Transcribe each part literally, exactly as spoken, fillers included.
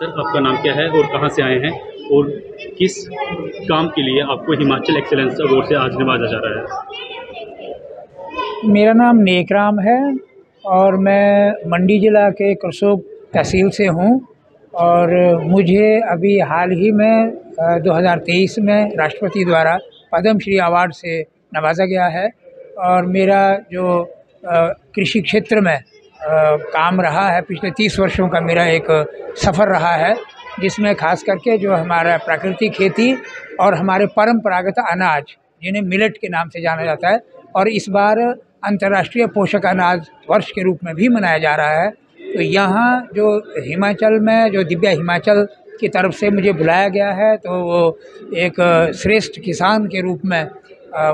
Sir आपका नाम क्या है और कहाँ से आए हैं और किस काम के लिए आपको हिमाचल एक्सेलेंस अवार्ड से आज नवाजा जा रहा है? मेरा नाम नेकराम है और मैं मंडी ज़िला के करसोग तहसील से हूँ और मुझे अभी हाल ही में दो हज़ार तेईस में राष्ट्रपति द्वारा पद्मश्री अवार्ड से नवाजा गया है और मेरा जो कृषि क्षेत्र में काम रहा है पिछले तीस वर्षों का मेरा एक सफ़र रहा है जिसमें खास करके जो हमारा प्राकृतिक खेती और हमारे परंपरागत अनाज जिन्हें मिलेट के नाम से जाना जाता है और इस बार अंतर्राष्ट्रीय पोषक अनाज वर्ष के रूप में भी मनाया जा रहा है। तो यहाँ जो हिमाचल में जो दिव्या हिमाचल की तरफ से मुझे बुलाया गया है तो वो एक सर्वश्रेष्ठ किसान के रूप में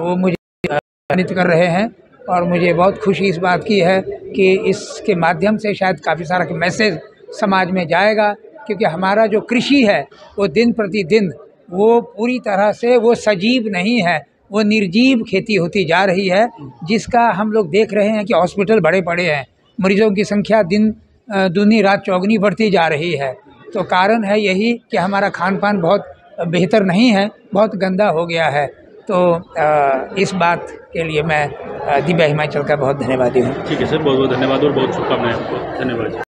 वो मुझे सम्मानित कर रहे हैं और मुझे बहुत खुशी इस बात की है कि इसके माध्यम से शायद काफ़ी सारा मैसेज समाज में जाएगा क्योंकि हमारा जो कृषि है वो दिन प्रतिदिन वो पूरी तरह से वो सजीव नहीं है, वो निर्जीव खेती होती जा रही है जिसका हम लोग देख रहे हैं कि हॉस्पिटल बड़े बड़े हैं, मरीजों की संख्या दिन दूनी रात चौगनी बढ़ती जा रही है। तो कारण है यही कि हमारा खान पान बहुत बेहतर नहीं है, बहुत गंदा हो गया है। तो इस बात के लिए मैं दिव्या हिमाचल का बहुत धन्यवादी हूँ। ठीक है सर, बहुत बहुत धन्यवाद और बहुत शुभकामनाएं आपको। धन्यवाद।